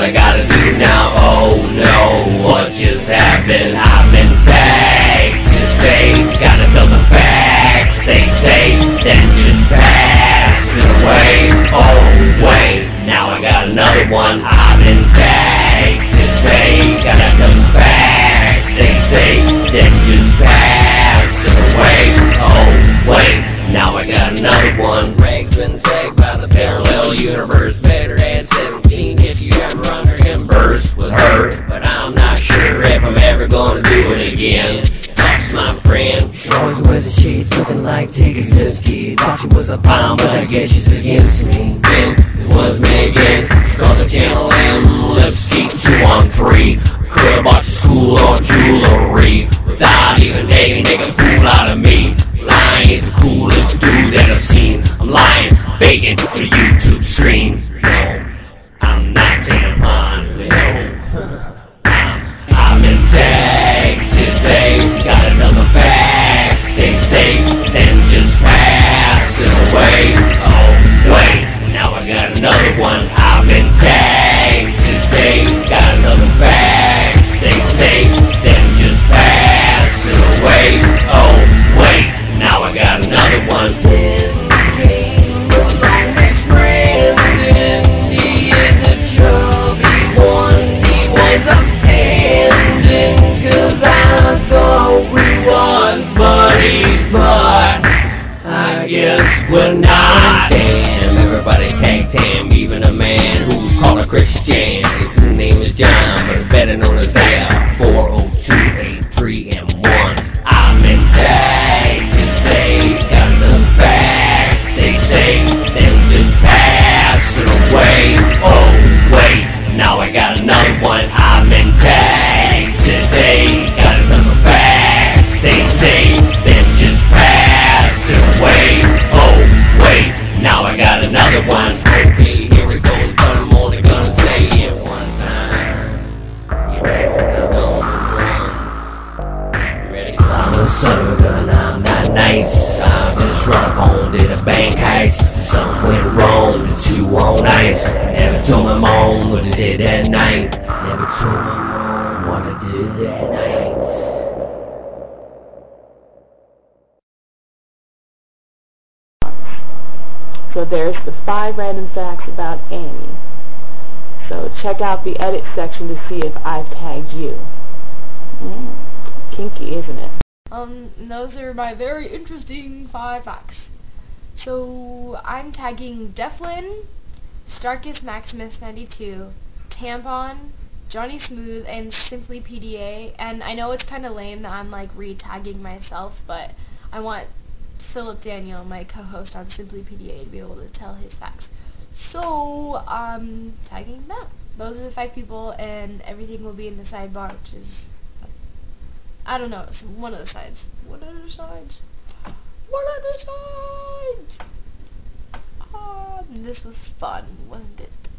all I gotta do now. Oh no, what just happened? I'm in fact, it's fake, gotta tell the facts. Stay safe, then just pass away. Oh wait, now I got another one. I'm in fact, it's fake, gotta tell the facts. Stay safe, then just pass away. Oh wait, now I got another one. Rag's been saved by the parallel universe. Better add 17 if you ever under him burst with her. But I'm not sure if I'm ever gonna do it again. That's my friend. She always wears the sheets looking like Tikasinski. Thought she was a bomb, but I guess she's against me. Then it was Megan. She called the channel M. Lipstick 213. Could've bought you school or jewelry without even dating, make a fool out of me. Lying, the coolest dude that I've seen. I'm lying, baking on a YouTube screen. No, I'm not TAMMpON. No, I'm in tag today. Gotta tell the facts. Stay safe and just pass away. Oh wait, now I got another one. I'm in tag today. Gotta tell the facts. Stay safe and just pass away. Oh wait. Now I got another one. Then came the next brand. He is a chubby one. He was upstanding. Cause I thought we was buddies, but I guess we're not. Damn, everybody tag Tam, even a man who's called a Christian. His name is John, but better known as Al. 4, 0, 2, 8, 3, and 1. I'm in tag. Wait, oh wait, now I got another one. I'm in tag today. Got another fact. Stay safe, then just pass away. Oh wait, now I got another one. Okay, here we go, but I'm only gonna say it one time. You ready? You ready? I'm a son of a gun, I'm not nice. I just run up on to the bank heist. Something went wrong. On ice, never told my mom what I did that night. Never told my mom what I did that night. So there's the 5 random facts about Annie. So check out the edit section to see if I've tagged you. Kinky, isn't it? Those are my very interesting 5 facts. So I'm tagging Deflin, StarkistMaximus92, TAMMpON, Johnny Smooth, and Simply PDA. And I know it's kind of lame that I'm like re-tagging myself, but I want Philip Daniel, my co-host on Simply PDA, to be able to tell his facts. So I'm tagging them. Those are the 5 people, and everything will be in the sidebar, which is, I don't know, it's one of the sides. This was fun, wasn't it?